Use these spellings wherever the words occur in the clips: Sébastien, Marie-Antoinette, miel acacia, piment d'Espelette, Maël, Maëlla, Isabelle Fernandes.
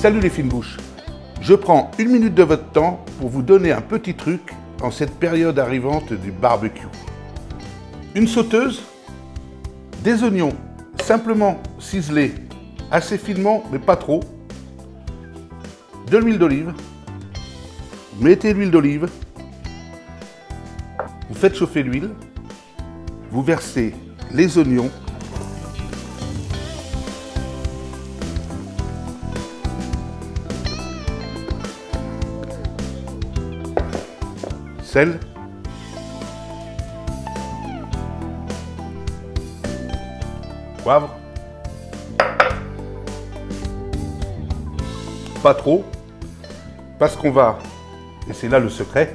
Salut les fines bouches. Je prends une minute de votre temps pour vous donner un petit truc en cette période arrivante du barbecue. Une sauteuse, des oignons simplement ciselés assez finement mais pas trop, de l'huile d'olive, mettez l'huile d'olive, vous faites chauffer l'huile, vous versez les oignons, sel, poivre, pas trop, parce qu'on va, et c'est là le secret,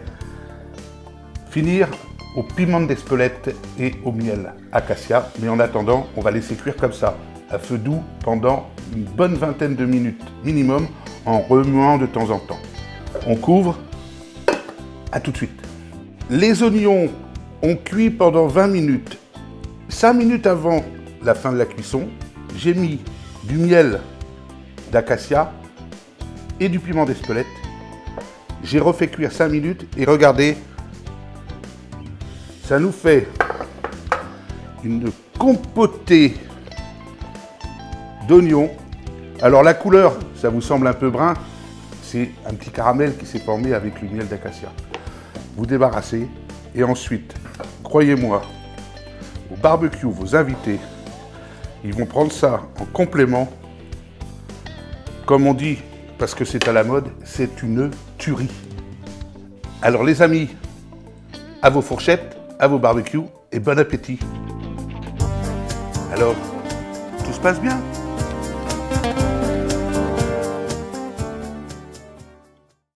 finir au piment d'Espelette et au miel acacia, mais en attendant, on va laisser cuire comme ça, à feu doux, pendant une bonne vingtaine de minutes minimum, en remuant de temps en temps. On couvre, à tout de suite. Les oignons ont cuit pendant 20 minutes. 5 minutes avant la fin de la cuisson, j'ai mis du miel d'acacia et du piment d'Espelette. J'ai refait cuire 5 minutes et regardez, ça nous fait une compotée d'oignons. Alors la couleur, ça vous semble un peu brun, c'est un petit caramel qui s'est formé avec le miel d'acacia. Vous débarrassez et ensuite, croyez-moi, au barbecue, vos invités, ils vont prendre ça en complément. Comme on dit, parce que c'est à la mode, c'est une tuerie. Alors les amis, à vos fourchettes, à vos barbecues et bon appétit. Alors, tout se passe bien?